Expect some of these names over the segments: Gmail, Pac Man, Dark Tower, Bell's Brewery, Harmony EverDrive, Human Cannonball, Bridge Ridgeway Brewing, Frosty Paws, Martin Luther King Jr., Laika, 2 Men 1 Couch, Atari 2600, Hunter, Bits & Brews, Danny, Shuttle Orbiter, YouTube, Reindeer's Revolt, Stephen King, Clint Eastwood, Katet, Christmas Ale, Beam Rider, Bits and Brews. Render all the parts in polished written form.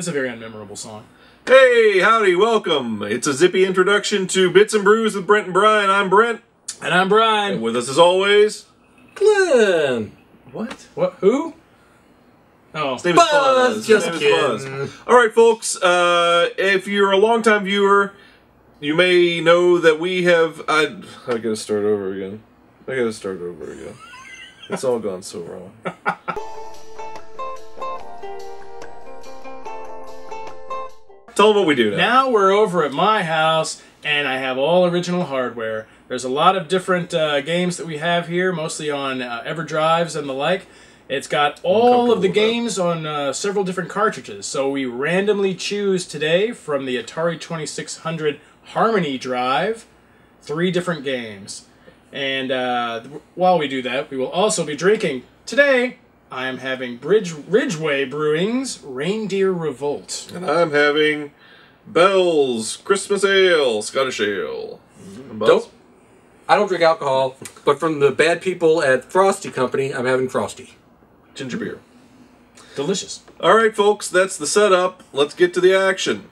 It's a very unmemorable song. Hey, howdy, welcome. It's a zippy introduction to Bits and Brews with Brent and Brian. I'm Brent. And I'm Brian. And with us as always, Glenn. What? What? Who? Oh, his name is Buzz. Just kidding. All right, folks. If you're a longtime viewer, you may know that we have. I gotta start over again. I gotta start over again. It's all gone so wrong. Tell them what we do now. Now we're over at my house, and I have all original hardware. There's a lot of different games that we have here, mostly on EverDrives and the like. It's got all of the games on several different cartridges, so we randomly choose today from the Atari 2600 Harmony drive 3 different games. And while we do that, we will also be drinking. Today, I am having Bridge Ridgeway Brewing's Reindeer Revolt. And I'm having Bell's Christmas Ale, Scottish Ale. I don't drink alcohol, but from the bad people at Frosty Company, I'm having Frosty. Ginger beer. Delicious. All right, folks, that's the setup. Let's get to the action.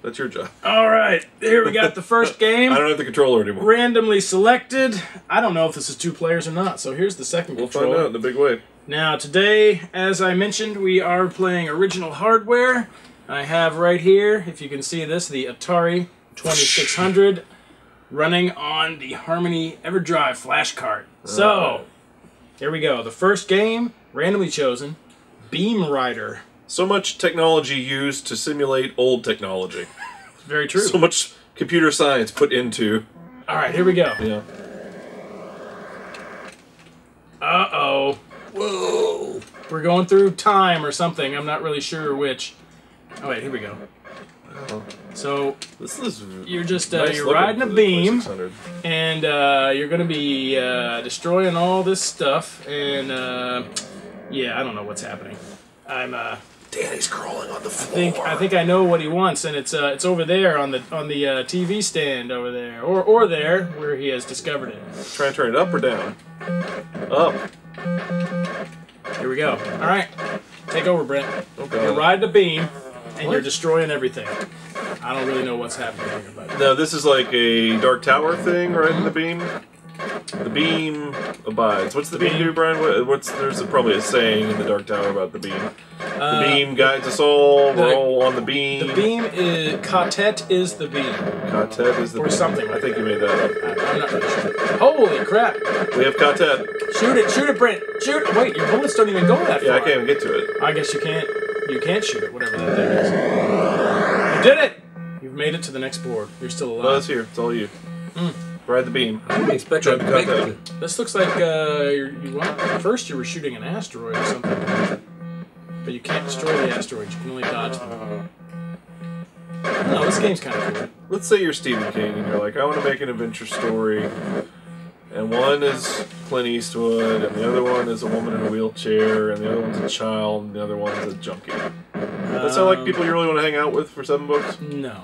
That's your job. All right, here we got the first game. I don't have the controller anymore. Randomly selected. I don't know if this is 2 players or not, so here's the second controller. We'll find out in a big way. Now, today, as I mentioned, we are playing original hardware. I have right here, if you can see this, the Atari 2600 running on the Harmony EverDrive flash card. So, here we go. The first game, randomly chosen, Beam Rider. So much technology used to simulate old technology. Very true. So much computer science put into. All right, here we go. Yeah. Uh-oh. Whoa. We're going through time or something. I'm not really sure which. Oh, wait, here we go. So, this is you're riding a beam, and you're going to be destroying all this stuff, and yeah, I don't know what's happening. I'm Danny's crawling on the floor. I think I know what he wants, and it's over there on the TV stand over there, or there where he has discovered it. Try and turn it up or down. Up. Here we go. All right, take over, Brent. Okay. You're riding the beam, and you're destroying everything. I don't really know what's happening here, but no, this is like a Dark Tower thing, right? In the beam. The beam abides. What's the beam do, Brian? There's probably a saying in the Dark Tower about the beam. The beam guides us all. Roll on the beam. The beam is Katet is the beam. Katet is the beam. Or something. I think you made that up. I'm not really sure. Holy crap! We have Katet. Shoot it, Brent. Shoot it. Wait, your bullets don't even go that far. Yeah, I can't even get to it. I guess you can't. You can't shoot it. Whatever that thing is. You did it. You've made it to the next board. You're still alive. No, it's here. It's all you. Mm. Ride the beam. I didn't expect you to make it. This looks like at first you were shooting an asteroid or something. But you can't destroy the asteroids, you can only dodge them. No, this game's kind of cool. Let's say you're Stephen King and you're like, I want to make an adventure story. And one is Clint Eastwood, and the other one is a woman in a wheelchair, and the other one's a child, and the other one's a junkie. That sound like people you really want to hang out with for 7 books? No.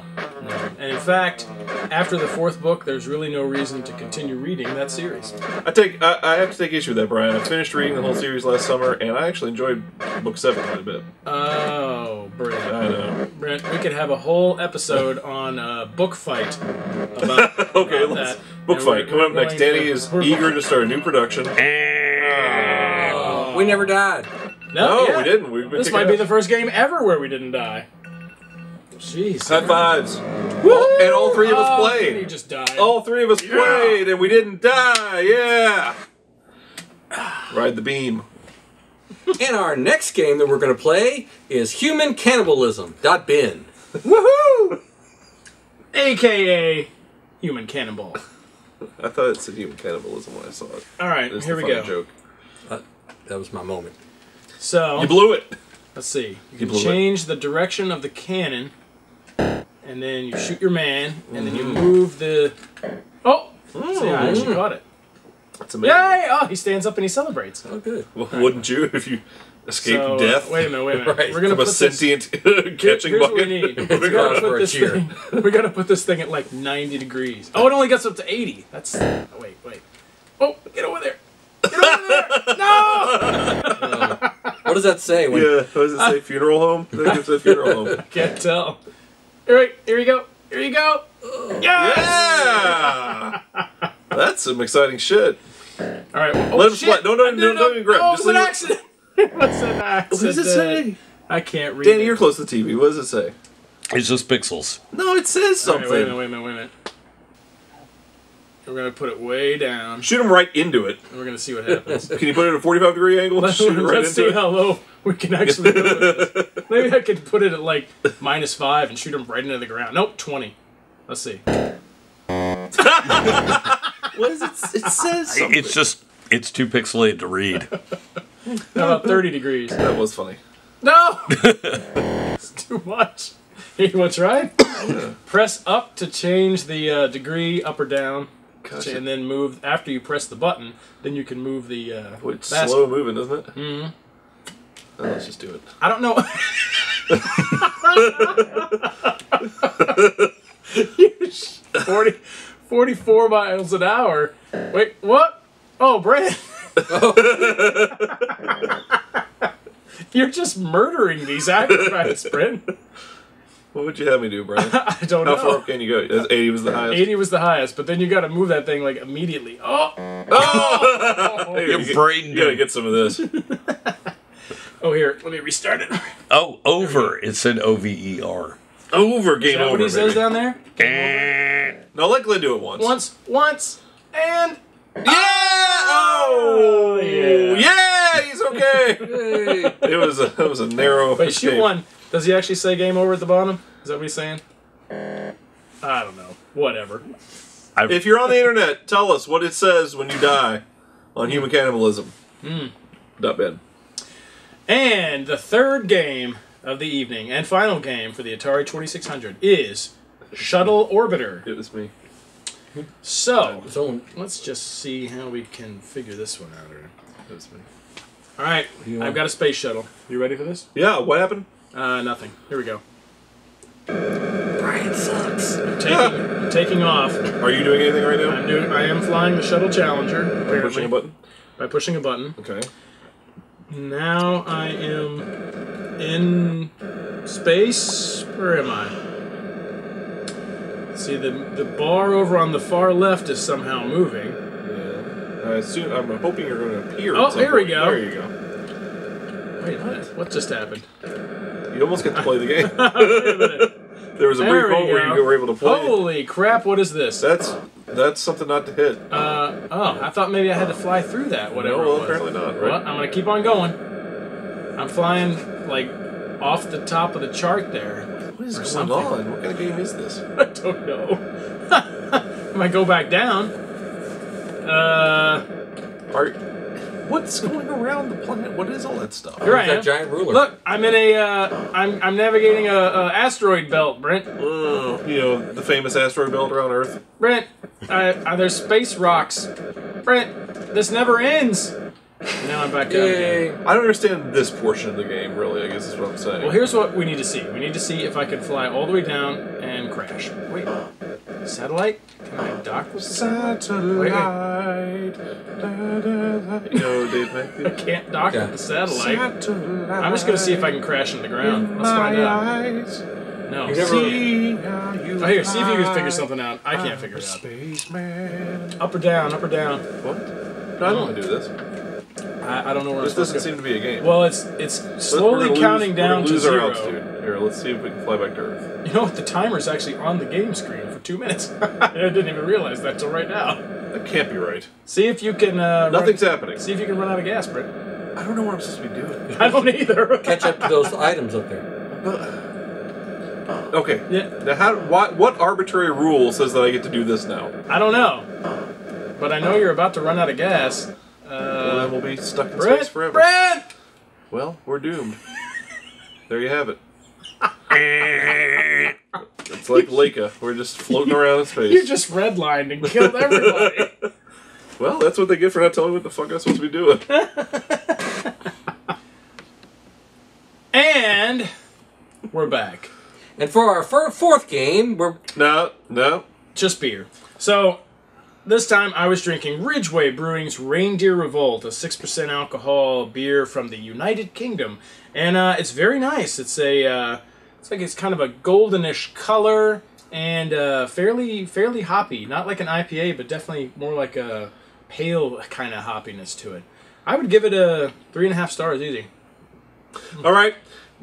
And in fact, after the 4th book, there's really no reason to continue reading that series. I have to take issue with that, Brian. I finished reading the whole series last summer, and I actually enjoyed book 7 quite a bit. Oh, Brent. I know. Brent, we could have a whole episode on book fight. About okay, about let's that. Book and fight. Coming up next, Danny is eager to start a new production. We never died. No, yeah. We didn't. This might be the first game ever where we didn't die. Jeez. High fives. And all 3 of us played. You just died. All 3 of us played, and we didn't die. Yeah. Ride the beam. And our next game that we're going to play is Human Cannibalism. .bin. Woohoo! AKA Human Cannonball. I thought it said Human Cannibalism when I saw it. All right, here we go. Joke. That was my moment. So you blew it. Let's see. You can change the direction of the cannon. And then you shoot your man, and then you move the... Oh! See, I actually caught it. That's amazing. Yay! Oh, he stands up and he celebrates. Oh, good. Well, right. Wouldn't you if you escaped death? Wait a minute. Right. We're gonna put a sentient catching bucket. We're gonna put this thing at like 90 degrees. Oh, it only gets up to 80. That's... Oh, wait. Oh, get over there! Get over there! No! What does that say? When... Yeah, what does it say? Funeral home? I think it says funeral home. Can't tell. All right, here we go. Here you go. Yes! Yeah! That's some exciting shit. All right. Well, let him slide. No, don't even grab him. Just leave it. Accident. It was an accident. What does it say? I can't read. Danny, you're close to the TV. What does it say? It's just pixels. No, it says something. Right, wait a minute. We're going to put it way down. Shoot him right into it. And we're going to see what happens. Can you put it at a 45-degree angle? Let's see how low we can actually do it. Maybe I could put it at like -5 and shoot him right into the ground. Nope, 20. Let's see. What is it? It says something. It's just, it's too pixelated to read. About 30 degrees. That was funny. No! It's too much. You want to try? Yeah. Press up to change the degree up or down. Gotcha. And then move, after you press the button, then you can move the it's slow moving, isn't it? Mm-hmm. Oh, let's just do it. I don't know. Forty-four miles an hour. Wait, what? Oh, Brad. You're just murdering these acrobats, Brad. What would you have me do, Brian? I don't know. How far up can you go? 80 was the highest. 80 was the highest, but then you got to move that thing like immediately. Oh! Oh! Your brain. You got to get some of this. Oh, here. Let me restart it. Oh, over. It said O-V-E-R. Over. Game over. What he says down there? No, let Glenn do it once. Once, and... Yeah! Oh! Yeah! Yeah! He's okay! It was a narrow escape. Wait, shoot one. Does he actually say game over at the bottom? Is that what he's saying? I don't know. Whatever. If you're on the internet, tell us what it says when you die on human cannibalism. Not bad. And the third game of the evening and final game for the Atari 2600 is Shuttle Orbiter. It was me. So, let's just see how we can figure this one out. It was me. All right. I've got a space shuttle. You ready for this? Yeah. What happened? Nothing. Here we go. Brian sucks. I'm taking off. Are you doing anything right now? I am flying the Shuttle Challenger. By pushing a button? By pushing a button. Okay. Now I am in space. Where am I? See, the bar over on the far left is somehow moving. Yeah. I'm hoping you're going to appear. Oh, there we go. There you go. Wait, what? What just happened? You almost get to play the game. Wait a minute. There was a brief moment where you were able to play. Holy crap, what is this? That's something not to hit. Oh, I thought maybe I had to fly through that, whatever. No, well, apparently not, right? Well, I'm going to keep on going. I'm flying, like, off the top of the chart there. What is going on? What kind of game is this? I don't know. I might go back down. What's going around the planet? What is all that stuff? You're right. That giant ruler. Look, I'm in a, I'm navigating a asteroid belt, Brent. You know, the famous asteroid belt around Earth. Brent, there's space rocks. Brent, this never ends. And now I'm back down again. I don't understand this portion of the game, really, I guess is what I'm saying. Well, here's what we need to see. We need to see if I can fly all the way down and crash. Wait. Satellite? Can I dock with satellite? Wait. No, Dave. I can't dock with the satellite. I'm just going to see if I can crash into the ground. Let's find out. No. Here, see if you can figure something out. I can't figure it out. Up or down, up or down. What? No, I don't want to do this. I don't know where this doesn't seem to be a game. Well, it's slowly counting down to zero. We're going to lose our altitude. Here, let's see if we can fly back to Earth. You know what? The timer's actually on the game screen for 2 minutes. I didn't even realize that till right now. That can't be right. See if you can... Nothing's happening. See if you can run out of gas, Britt. I don't know what I'm supposed to be doing. I don't either. Catch up to those items up there. Okay. Yeah. Now, what arbitrary rule says that I get to do this now? I don't know. But I know you're about to run out of gas... we'll be stuck in space forever. Brent! Well, we're doomed. There you have it. It's like Laika. We're just floating around in space. You just redlined and killed everybody. Well, that's what they get for not telling me what the fuck I'm supposed to be doing. And we're back. And for our fourth game, we're... No, no. Just beer. So... This time I was drinking Ridgeway Brewing's Reindeer Revolt, a 6% alcohol beer from the United Kingdom. And it's very nice. It's a, it's like it's kind of a goldenish color and fairly hoppy. Not like an IPA, but definitely more like a pale kind of hoppiness to it. I would give it a 3.5 stars easy. All right.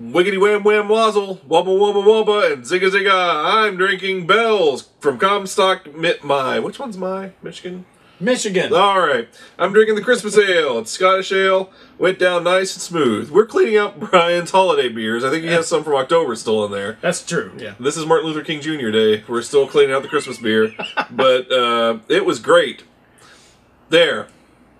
Wiggity wham wham wazzle, wubba wubba wubba, and zigga zigga, I'm drinking Bell's from Comstock, which one's my? Michigan? Michigan. Alright, I'm drinking the Christmas Ale. It's Scottish Ale, went down nice and smooth. We're cleaning out Brian's holiday beers. I think he has some from October still in there. That's true, yeah. This is Martin Luther King Jr. Day. We're still cleaning out the Christmas beer, but it was great. There.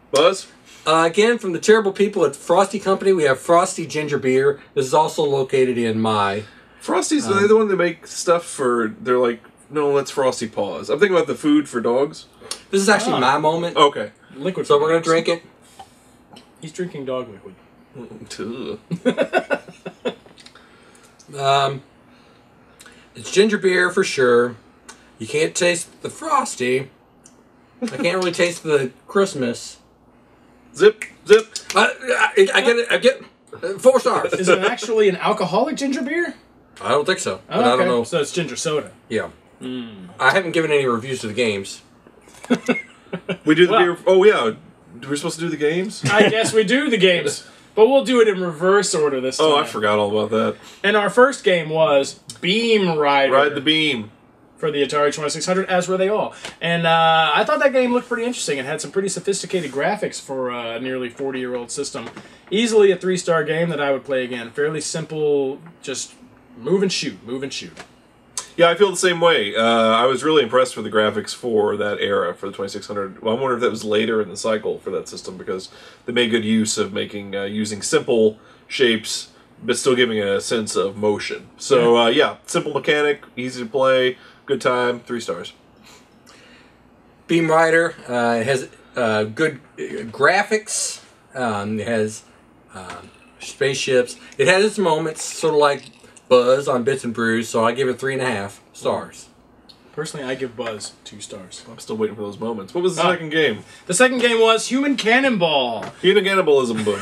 Buzz? Again, from the terrible people at Frosty Company, we have Frosty Ginger Beer. This is also located in my... Frosty's the one that make stuff for... They're like, no, let's Frosty Paws. I'm thinking about the food for dogs. This is actually my moment. Okay. Liquid. So we're going to drink it. He's drinking dog liquid. It's ginger beer for sure. You can't taste the Frosty. I can't really taste the Christmas... Zip, zip. I get 4 stars. Is it actually an alcoholic ginger beer? I don't think so. Oh, okay. I don't know. So it's ginger soda. Yeah. Mm. I haven't given any reviews to the games. We do the beer. Oh, yeah. We're supposed to do the games? I guess we do the games. But we'll do it in reverse order this time. Oh, I forgot all about that. And our first game was Beam Rider. Ride the Beam. For the Atari 2600, as were they all. And I thought that game looked pretty interesting. It had some pretty sophisticated graphics for a nearly 40-year-old system. Easily a 3-star game that I would play again. Fairly simple, just move and shoot, move and shoot. Yeah, I feel the same way. I was really impressed with the graphics for that era, for the 2600. Well, I wonder if that was later in the cycle for that system, because they made good use of making using simple shapes, but still giving a sense of motion. So, yeah, simple mechanic, easy to play. Good time, 3 stars. Beam Rider has good graphics. It has spaceships. It has its moments, sort of like Buzz on Bits and Brews. So I give it 3.5 stars. Personally, I give Buzz 2 stars. I'm still waiting for those moments. What was the second game? The second game was Human Cannonball. Human Cannibalism book.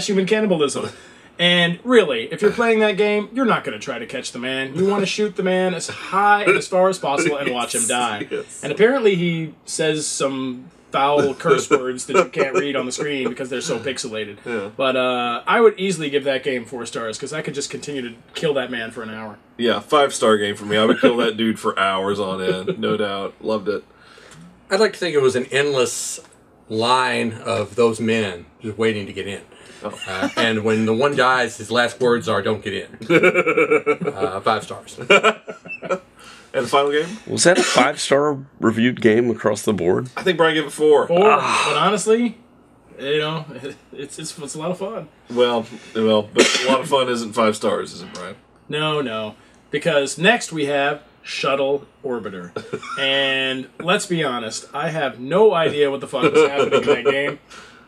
/ Human Cannibalism. And really, if you're playing that game, you're not going to try to catch the man. You want to shoot the man as high and as far as possible and watch him die. Yes. And apparently he says some foul curse words that you can't read on the screen because they're so pixelated. Yeah. But I would easily give that game 4 stars because I could just continue to kill that man for an hour. Yeah, 5-star game for me. I would kill that dude for hours on end, no doubt. Loved it. I'd like to think it was an endless line of those men just waiting to get in. Oh. And when the one dies, his last words are, don't get in. 5 stars. And the final game? Was that a 5-star reviewed game across the board? I think Brian gave it 4. 4, but honestly, you know, it's a lot of fun. Well, but a lot of fun isn't 5 stars, is it, Brian? No. Because next we have Shuttle Orbiter. And let's be honest, I have no idea what the fuck is happening in that game.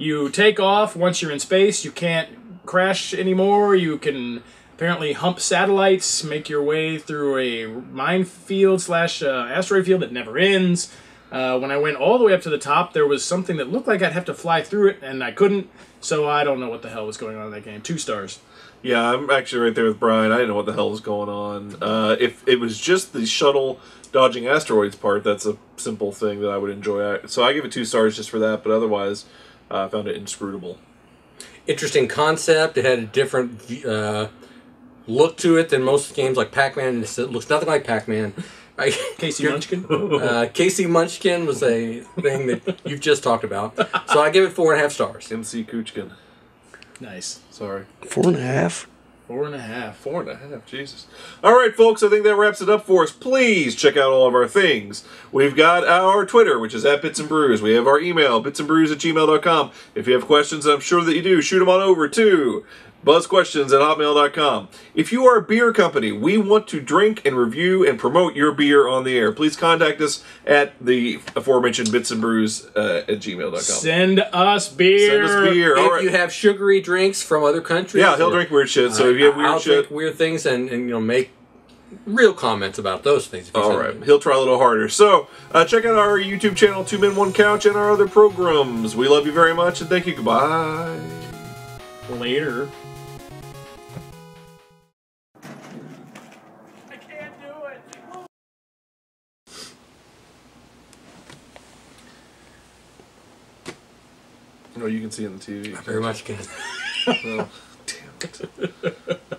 You take off. Once you're in space, you can't crash anymore. You can apparently hump satellites, make your way through a minefield / asteroid field that never ends. When I went all the way up to the top, there was something that looked like I'd have to fly through it, and I couldn't. So I don't know what the hell was going on in that game. 2 stars. Yeah, I'm actually right there with Brian. I didn't know what the hell was going on. If it was just the shuttle dodging asteroids part, that's a simple thing that I would enjoy. So I give it 2 stars just for that, but otherwise... I found it inscrutable. Interesting concept. It had a different look to it than most games like Pac Man. It looks nothing like Pac Man. Casey Munchkin? Casey Munchkin was a thing that you've just talked about. So I give it 4.5 stars. MC Coochkin. Nice. Sorry. 4.5? 4.5. 4.5. Jesus. All right, folks. I think that wraps it up for us. Please check out all of our things. We've got our Twitter, which is @BitsandBrews. We have our email, bitsandbrews@gmail.com. If you have questions, I'm sure that you do, shoot them on over to buzzquestions@hotmail.com. If you are a beer company, we want to drink and review and promote your beer on the air. Please contact us at the aforementioned bitsandbrews at gmail.com. Send us beer. If you have sugary drinks from other countries. Yeah, he'll drink weird shit. So if you have weird shit. I'll drink weird things and, you know, make real comments about those things. Alright, he'll try a little harder. So, check out our YouTube channel, 2 Men 1 Couch, and our other programs. We love you very much, and thank you. Goodbye. Later. I can't do it. You know, you can see it on the TV. I very much can. Well, damn it.